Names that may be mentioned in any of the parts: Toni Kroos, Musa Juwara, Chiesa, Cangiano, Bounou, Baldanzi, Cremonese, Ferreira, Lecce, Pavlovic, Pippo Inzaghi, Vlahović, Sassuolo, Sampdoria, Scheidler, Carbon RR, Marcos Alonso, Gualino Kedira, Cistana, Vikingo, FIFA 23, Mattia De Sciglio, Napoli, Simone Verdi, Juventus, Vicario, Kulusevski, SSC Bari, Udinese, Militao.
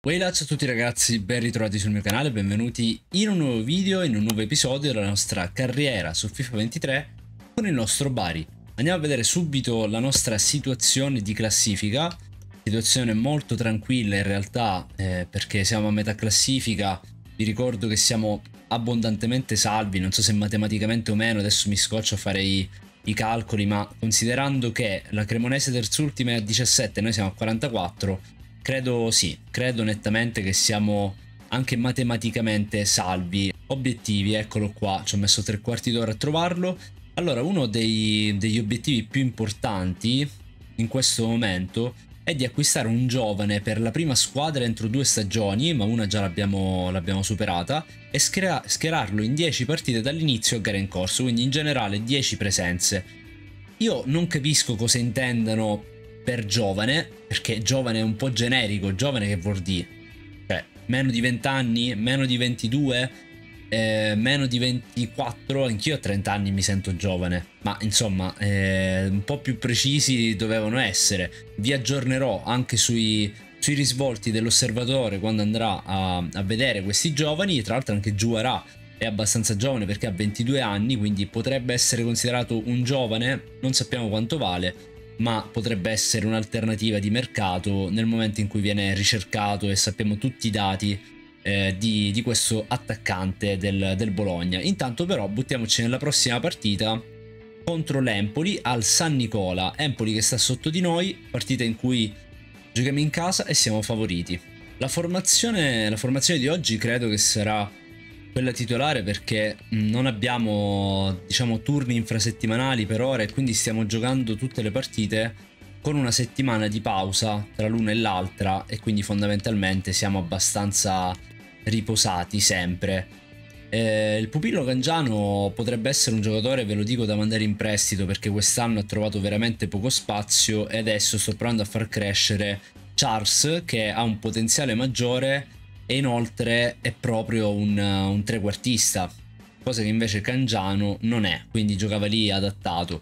Ciao a tutti ragazzi, ben ritrovati sul mio canale, benvenuti in un nuovo video, in un nuovo episodio della nostra carriera su FIFA 23 con il nostro Bari. Andiamo a vedere subito la nostra situazione di classifica, situazione molto tranquilla in realtà perché siamo a metà classifica, vi ricordo che siamo abbondantemente salvi, non so se matematicamente o meno, adesso mi scoccio a fare i calcoli, ma considerando che la Cremonese terzultima è a 17, noi siamo a 44, credo nettamente che siamo anche matematicamente salvi. Obiettivi, eccolo qua, ci ho messo 3/4 d'ora a trovarlo. Allora, uno degli obiettivi più importanti in questo momento è di acquistare un giovane per la prima squadra entro 2 stagioni, ma una già l'abbiamo superata, e schierarlo in 10 partite dall'inizio a gara in corso, quindi in generale 10 presenze. Io non capisco cosa intendano per giovane, perché giovane è un po' generico. Giovane che vuol dire? Cioè, meno di 20 anni, meno di 22, meno di 24, anch'io a 30 anni mi sento giovane, ma insomma un po' più precisi dovevano essere. Vi aggiornerò anche sui risvolti dell'osservatore quando andrà a vedere questi giovani. Tra l'altro anche Juwara è abbastanza giovane perché ha 22 anni, quindi potrebbe essere considerato un giovane, non sappiamo quanto vale, ma potrebbe essere un'alternativa di mercato nel momento in cui viene ricercato e sappiamo tutti i dati di questo attaccante del Bologna. Intanto però buttiamoci nella prossima partita contro l'Empoli al San Nicola, Empoli che sta sotto di noi, partita in cui giochiamo in casa e siamo favoriti. La formazione di oggi credo che sarà quella titolare perché non abbiamo, diciamo, turni infrasettimanali per ora e quindi stiamo giocando tutte le partite con una settimana di pausa tra l'una e l'altra e quindi fondamentalmente siamo abbastanza riposati sempre. Il pupillo Cangiano potrebbe essere un giocatore, ve lo dico, da mandare in prestito perché quest'anno ha trovato veramente poco spazio e adesso sto provando a far crescere Charles che ha un potenziale maggiore e inoltre è proprio un trequartista, cosa che invece Cangiano non è, quindi giocava lì adattato.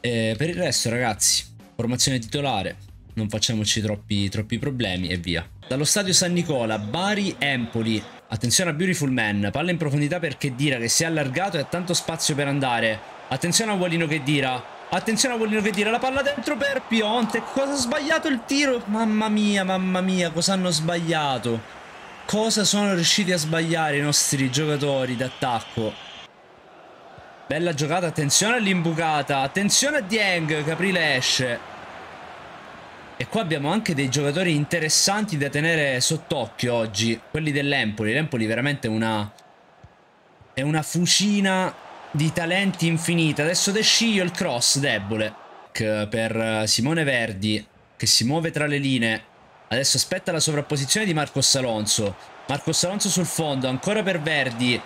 Per il resto ragazzi, formazione titolare, non facciamoci troppi problemi e via. Dallo stadio San Nicola, Bari-Empoli, attenzione a Beautiful Man, palla in profondità per Kedira che si è allargato e ha tanto spazio per andare, attenzione a Gualino Kedira. Attenzione a Gualino Kedira, la palla dentro per Pionte, cosa ha sbagliato il tiro? Mamma mia, cosa hanno sbagliato? Cosa sono riusciti a sbagliare i nostri giocatori d'attacco? Bella giocata, attenzione all'imbucata, attenzione a Dieng, Caprile esce. E qua abbiamo anche dei giocatori interessanti da tenere sott'occhio oggi, quelli dell'Empoli. L'Empoli veramente è una fucina di talenti infinita. Adesso De Sciglio, il cross debole per Simone Verdi che si muove tra le linee. Adesso aspetta la sovrapposizione di Marcos Alonso sul fondo, ancora per Verdi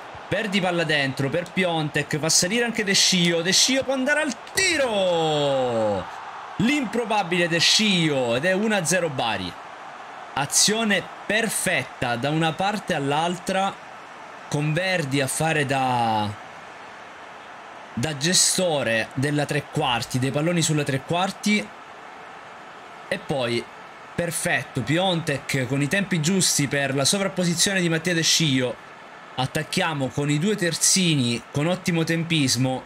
palla dentro, per Piontek, fa salire anche De Sciglio può andare al tiro! L'improbabile De Sciglio ed è 1-0 Bari. Azione perfetta da una parte all'altra con Verdi a fare da gestore della tre quarti, dei palloni sulla tre quarti e poi perfetto Piontek con i tempi giusti per la sovrapposizione di Mattia De Sciglio. Attacchiamo con i 2 terzini con ottimo tempismo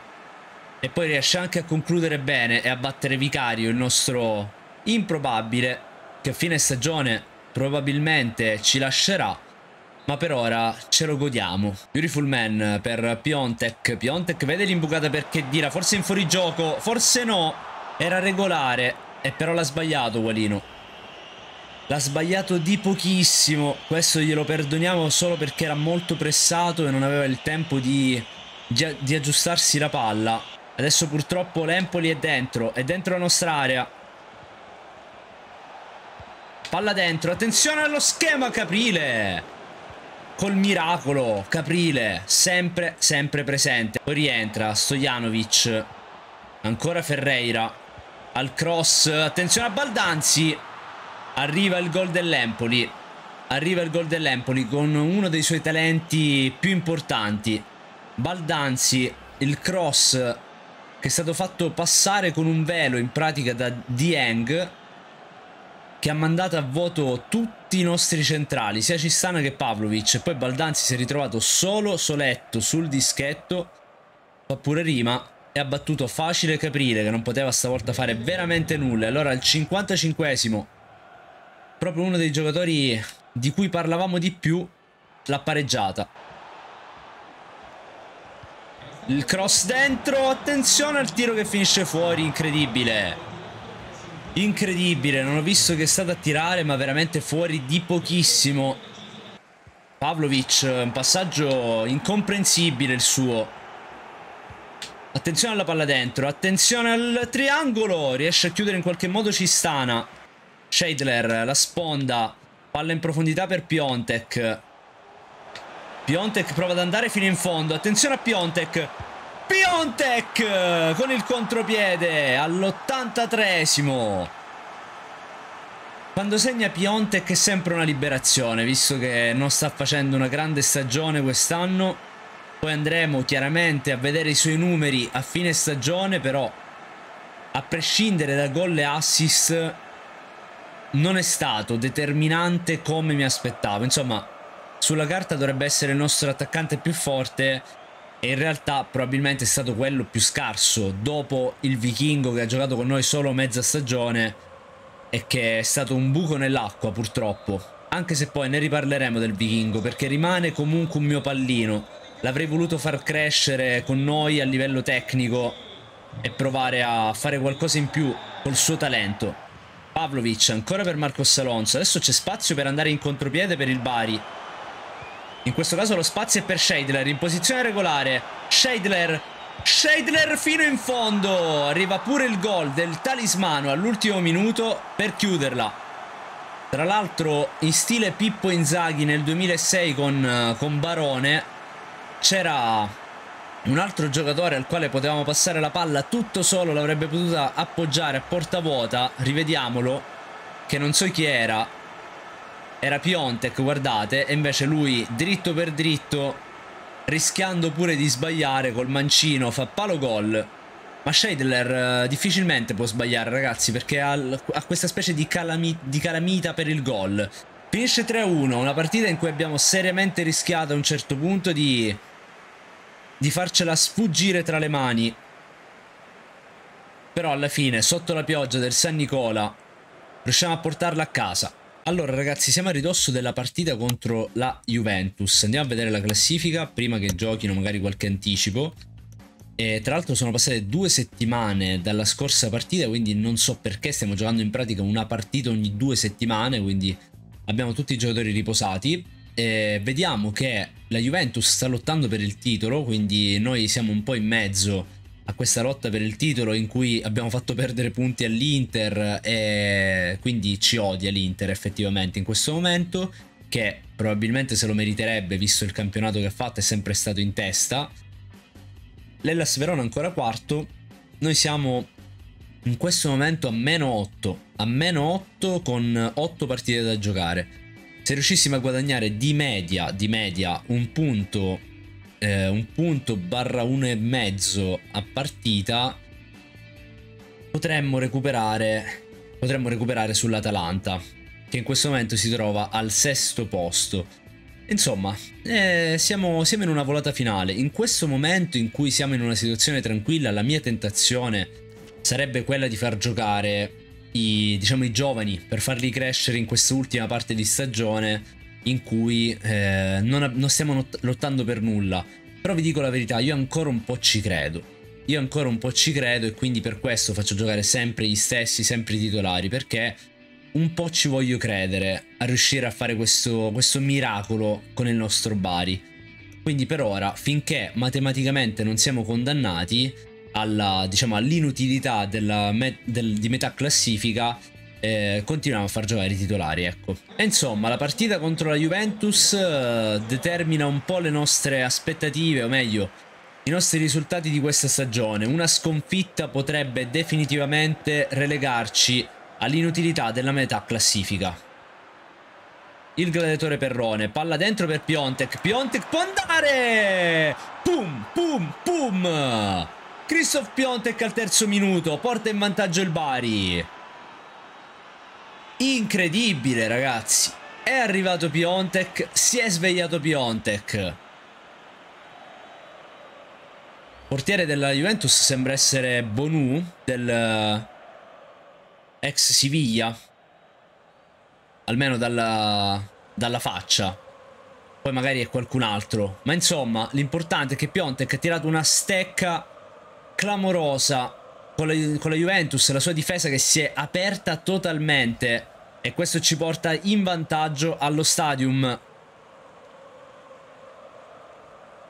e poi riesce anche a concludere bene e a battere Vicario, il nostro improbabile, che a fine stagione probabilmente ci lascerà, ma per ora ce lo godiamo. Beautiful Man per Piontek vede l'imbucata per Kedira, forse in fuorigioco, forse no, era regolare e però l'ha sbagliato Gualino. L'ha sbagliato di pochissimo, questo glielo perdoniamo solo perché era molto pressato e non aveva il tempo di aggiustarsi la palla. Adesso purtroppo l'Empoli è dentro la nostra area. Palla dentro, attenzione allo schema Caprile! Col miracolo, Caprile, sempre presente. Poi rientra Stojanovic, ancora Ferreira, al cross, attenzione a Baldanzi! Arriva il gol dell'Empoli con uno dei suoi talenti più importanti. Baldanzi, il cross che è stato fatto passare con un velo in pratica da Dieng che ha mandato a vuoto tutti i nostri centrali, sia Cistana che Pavlovic, e poi Baldanzi si è ritrovato soletto sul dischetto, fa pure rima, e ha battuto facile Caprile, che non poteva stavolta fare veramente nulla. Allora al 55esimo, proprio uno dei giocatori di cui parlavamo di più, l'ha pareggiata. Il cross dentro, attenzione al tiro che finisce fuori, incredibile. Incredibile, non ho visto che è stato a tirare, ma veramente fuori di pochissimo. Pavlovic, un passaggio incomprensibile il suo. Attenzione alla palla dentro, attenzione al triangolo, riesce a chiudere in qualche modo Cistana. Scheidler, la sponda, palla in profondità per Piontek. Piontek prova ad andare fino in fondo, attenzione a Piontek. Piontek con il contropiede all'83esimo. Quando segna Piontek è sempre una liberazione, visto che non sta facendo una grande stagione quest'anno. Poi andremo chiaramente a vedere i suoi numeri a fine stagione, però a prescindere da gol e assist non è stato determinante come mi aspettavo. Insomma, sulla carta dovrebbe essere il nostro attaccante più forte, e in realtà probabilmente è stato quello più scarso, dopo il Vikingo, che ha giocato con noi solo mezza stagione e che è stato un buco nell'acqua purtroppo, anche se poi ne riparleremo del Vikingo, perché rimane comunque un mio pallino. L'avrei voluto far crescere con noi a livello tecnico e provare a fare qualcosa in più col suo talento. Pavlovic ancora per Marcos Alonso, adesso c'è spazio per andare in contropiede per il Bari. In questo caso lo spazio è per Scheidler, in posizione regolare. Scheidler fino in fondo. Arriva pure il gol del talismano all'ultimo minuto per chiuderla. Tra l'altro, in stile Pippo Inzaghi nel 2006 con Barone, c'era un altro giocatore al quale potevamo passare la palla tutto solo, l'avrebbe potuta appoggiare a porta vuota. Rivediamolo, che non so chi era. Era Piontek, guardate, e invece lui dritto per dritto, rischiando pure di sbagliare col mancino, fa palo gol. Ma Scheidler difficilmente può sbagliare, ragazzi, perché ha questa specie di calamita per il gol. Finisce 3-1, una partita in cui abbiamo seriamente rischiato a un certo punto di farcela sfuggire tra le mani. Però alla fine, sotto la pioggia del San Nicola, riusciamo a portarla a casa. Allora ragazzi, siamo a ridosso della partita contro la Juventus, andiamo a vedere la classifica prima che giochino magari qualche anticipo. E tra l'altro sono passate 2 settimane dalla scorsa partita, quindi non so perché stiamo giocando in pratica una partita ogni 2 settimane, quindi abbiamo tutti i giocatori riposati. E vediamo che la Juventus sta lottando per il titolo, quindi noi siamo un po' in mezzo a questa lotta per il titolo, in cui abbiamo fatto perdere punti all'Inter, e quindi ci odia l'Inter effettivamente in questo momento, che probabilmente se lo meriterebbe visto il campionato che ha fatto, è sempre stato in testa. L'Hellas Verona ancora quarto, noi siamo in questo momento a -8, con 8 partite da giocare. Se riuscissimo a guadagnare di media un punto barra 1,5 a partita, potremmo recuperare sull'Atalanta, che in questo momento si trova al 6° posto. Insomma, siamo in una volata finale. In questo momento in cui siamo in una situazione tranquilla, la mia tentazione sarebbe quella di far giocare i giovani, per farli crescere in quest'ultima parte di stagione, in cui non stiamo lottando per nulla. Però vi dico la verità, io ancora un po' ci credo, e quindi per questo faccio giocare sempre gli stessi, sempre i titolari, perché un po' ci voglio credere a riuscire a fare questo miracolo con il nostro Bari. Quindi per ora, finché matematicamente non siamo condannati all'inutilità di metà classifica, continuiamo a far giocare i titolari, ecco. E insomma, la partita contro la Juventus determina un po' le nostre aspettative, o meglio i nostri risultati di questa stagione. Una sconfitta potrebbe definitivamente relegarci all'inutilità della metà classifica. Il gladiatore Perrone, palla dentro per Piontek può andare! Pum! Christoph Piontek al 3° minuto, porta in vantaggio il Bari. Incredibile, ragazzi. È arrivato Piontek, si è svegliato Piontek. Portiere della Juventus sembra essere Bounou, del ex Siviglia, almeno dalla faccia. Poi magari è qualcun altro, ma insomma l'importante è che Piontek ha tirato una stecca clamorosa con la Juventus, la sua difesa che si è aperta totalmente, e questo ci porta in vantaggio allo Stadium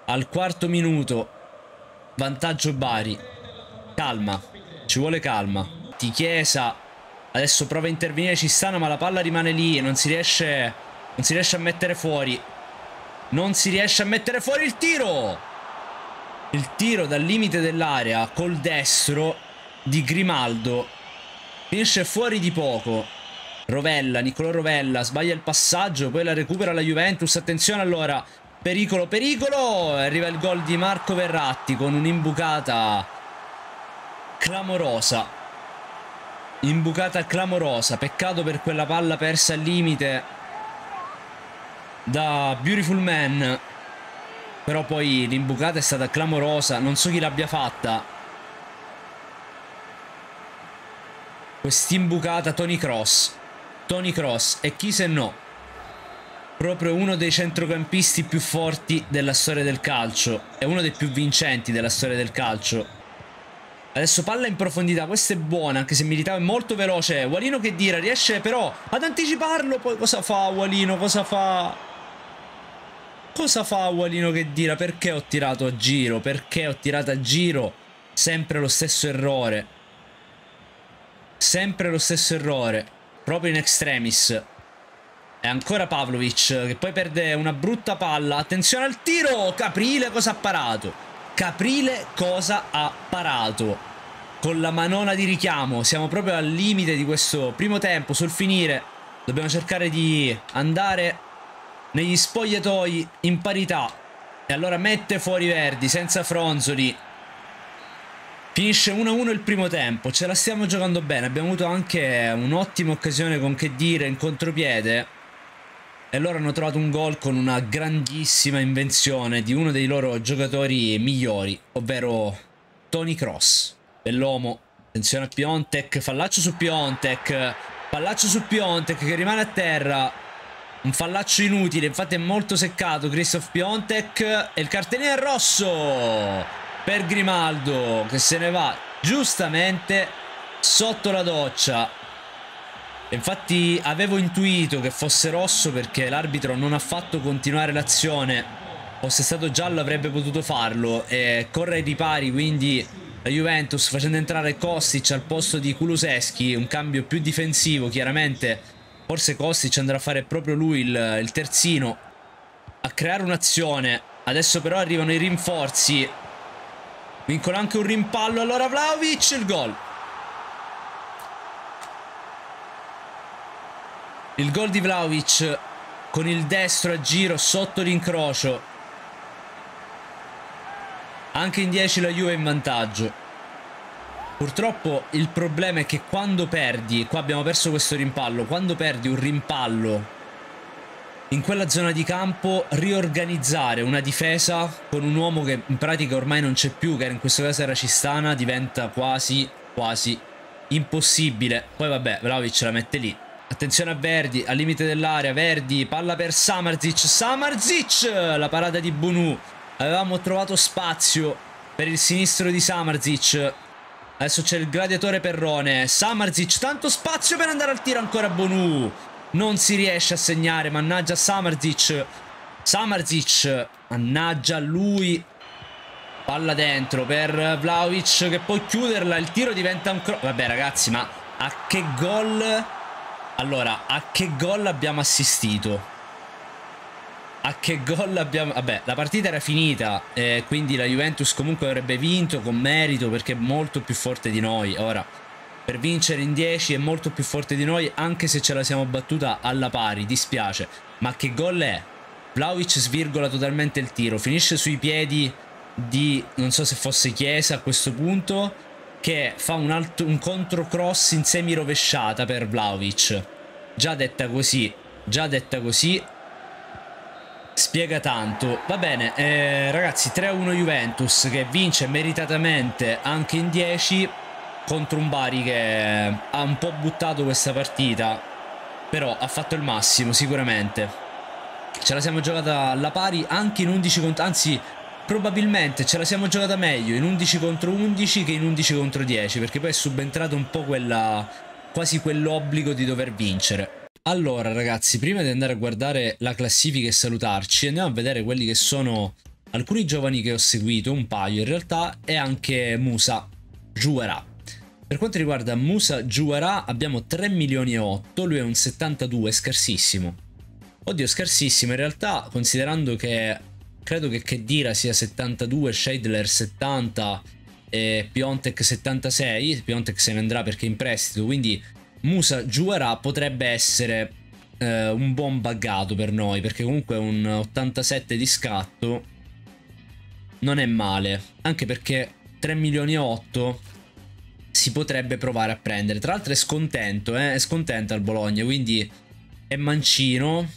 al quarto minuto. Vantaggio Bari. Calma, ci vuole calma. Chiesa adesso prova a intervenire Cistana, ma la palla rimane lì e non si riesce a mettere fuori. Non si riesce a mettere fuori il tiro! Il tiro dal limite dell'area col destro di Grimaldo. Finisce fuori di poco. Rovella, Niccolò Rovella, sbaglia il passaggio, poi la recupera la Juventus. Attenzione allora, pericolo, pericolo! Arriva il gol di Marco Verratti con un'imbucata clamorosa. Imbucata clamorosa, peccato per quella palla persa al limite da Beautiful Man, però poi l'imbucata è stata clamorosa, non so chi l'abbia fatta quest'imbucata. Toni Kroos, e chi se no, proprio uno dei centrocampisti più forti della storia del calcio, è uno dei più vincenti della storia del calcio. Adesso palla in profondità, questa è buona, anche se Militao è molto veloce. Gualino Kedira riesce però ad anticiparlo, poi cosa fa Gualino, cosa fa Gualino Kedira? Perché ho tirato a giro? Perché ho tirato a giro? Sempre lo stesso errore. Sempre lo stesso errore. Proprio in extremis. E ancora Pavlovic, che poi perde una brutta palla. Attenzione al tiro! Caprile cosa ha parato? Caprile cosa ha parato? Con la manona di richiamo. Siamo proprio al limite di questo primo tempo. Sul finire dobbiamo cercare di andare negli spogliatoi in parità. E allora mette fuori Verdi senza fronzoli. Finisce 1-1 il primo tempo. Ce la stiamo giocando bene. Abbiamo avuto anche un'ottima occasione con Kedira in contropiede, e loro hanno trovato un gol con una grandissima invenzione di uno dei loro giocatori migliori, ovvero Toni Kroos. Bell'uomo. Attenzione a Piontek. Fallaccio su Piontek che rimane a terra. Un fallaccio inutile, infatti è molto seccato Christoph Piontek, e il cartellino è rosso per Grimaldo, che se ne va giustamente sotto la doccia. Infatti avevo intuito che fosse rosso perché l'arbitro non ha fatto continuare l'azione, fosse stato giallo avrebbe potuto farlo, e corre ai ripari quindi la Juventus facendo entrare Kostic al posto di Kulusevski, un cambio più difensivo chiaramente. Forse Kostic andrà a fare proprio lui il terzino a creare un'azione. Adesso però arrivano i rinforzi. Vincola anche un rimpallo. Allora Vlahović, il gol. Il gol di Vlahović con il destro a giro sotto l'incrocio. Anche in 10 la Juve è in vantaggio. Purtroppo il problema è che quando perdi, qua abbiamo perso questo rimpallo, quando perdi un rimpallo in quella zona di campo, riorganizzare una difesa con un uomo che in pratica ormai non c'è più, che in questo caso era Cistana, diventa quasi impossibile. Poi vabbè, Vlahović la mette lì. Attenzione a Verdi, al limite dell'area, Verdi, palla per Samardžić, la parata di Bounou. Avevamo trovato spazio per il sinistro di Samardžić. Adesso c'è il gladiatore Perrone. Samardžić, tanto spazio per andare al tiro, ancora Bounou. Non si riesce a segnare, mannaggia Samardžić. Samardžić, mannaggia lui. Palla dentro per Vlahović, che può chiuderla, il tiro diventa un cross. Vabbè ragazzi, ma a che gol? Allora, a che gol abbiamo assistito? Vabbè, la partita era finita, quindi la Juventus comunque avrebbe vinto con merito perché è molto più forte di noi. Ora, per vincere in 10 è molto più forte di noi, anche se ce la siamo battuta alla pari, dispiace. Ma che gol è? Vlahović svirgola totalmente il tiro, finisce sui piedi di, non so se fosse Chiesa a questo punto, che fa un controcross in semi rovesciata per Vlahović. Già detta così spiega tanto. Va bene, ragazzi, 3-1 Juventus che vince meritatamente anche in 10 contro un Bari che ha un po' buttato questa partita, però ha fatto il massimo sicuramente. Ce la siamo giocata alla pari anche in 11 contro, anzi probabilmente ce la siamo giocata meglio in 11 contro 11 che in 11 contro 10, perché poi è subentrato un po' quella, quasi quell'obbligo di dover vincere. Allora ragazzi, prima di andare a guardare la classifica e salutarci, andiamo a vedere quelli che sono alcuni giovani che ho seguito, un paio in realtà, e anche Musa Juwara. Per quanto riguarda Musa Juwara abbiamo 3 milioni e 8, lui è un 72, scarsissimo. Oddio, scarsissimo in realtà, considerando che credo che Kedira sia 72, Scheidler 70 e Piontek 76, Piontek se ne andrà perché è in prestito, quindi Musa Juwara potrebbe essere un buon buggato per noi, perché comunque un 87 di scatto non è male, anche perché 3 milioni e 8 si potrebbe provare a prendere. Tra l'altro è scontento, è scontento al Bologna, quindi è mancino,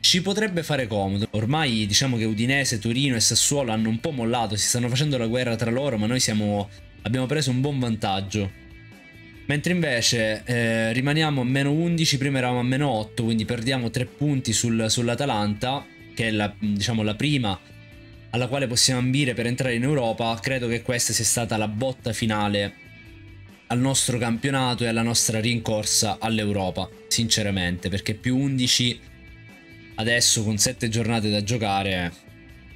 ci potrebbe fare comodo. Ormai diciamo che Udinese, Torino e Sassuolo hanno un po' mollato, si stanno facendo la guerra tra loro, ma noi abbiamo preso un buon vantaggio. Mentre invece rimaniamo a meno 11, prima eravamo a meno 8, quindi perdiamo 3 punti sull'Atalanta, che è diciamo la prima alla quale possiamo ambire per entrare in Europa. Credo che questa sia stata la botta finale al nostro campionato e alla nostra rincorsa all'Europa, sinceramente, perché più 11 adesso con 7 giornate da giocare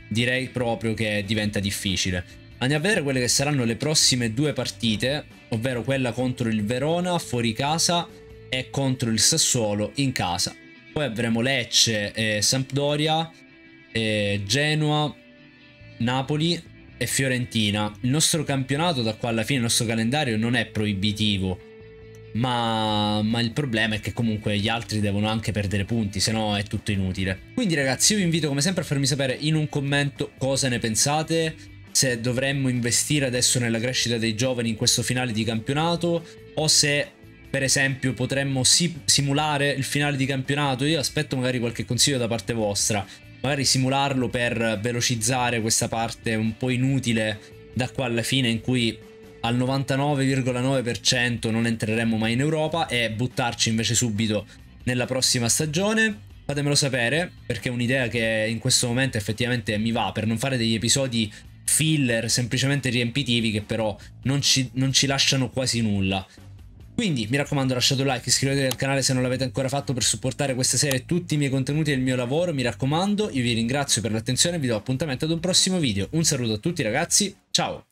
direi proprio che diventa difficile. Andiamo a vedere quelle che saranno le prossime due partite, ovvero quella contro il Verona fuori casa e contro il Sassuolo in casa. Poi avremo Lecce, Sampdoria, Genoa, Napoli e Fiorentina. Il nostro campionato da qua alla fine, il nostro calendario non è proibitivo, ma il problema è che comunque gli altri devono anche perdere punti, se no è tutto inutile. Quindi ragazzi, io vi invito come sempre a farmi sapere in un commento cosa ne pensate, se dovremmo investire adesso nella crescita dei giovani in questo finale di campionato, o se per esempio potremmo simulare il finale di campionato. Io aspetto magari qualche consiglio da parte vostra, magari simularlo per velocizzare questa parte un po' inutile da qua alla fine, in cui al 99,9% non entreremo mai in Europa, e buttarci invece subito nella prossima stagione. Fatemelo sapere, perché è un'idea che in questo momento effettivamente mi va, per non fare degli episodi filler semplicemente riempitivi che però non ci lasciano quasi nulla. Quindi mi raccomando, lasciate un like, iscrivetevi al canale se non l'avete ancora fatto per supportare questa serie e tutti i miei contenuti e il mio lavoro. Mi raccomando, io vi ringrazio per l'attenzione, vi do appuntamento ad un prossimo video. Un saluto a tutti ragazzi, ciao!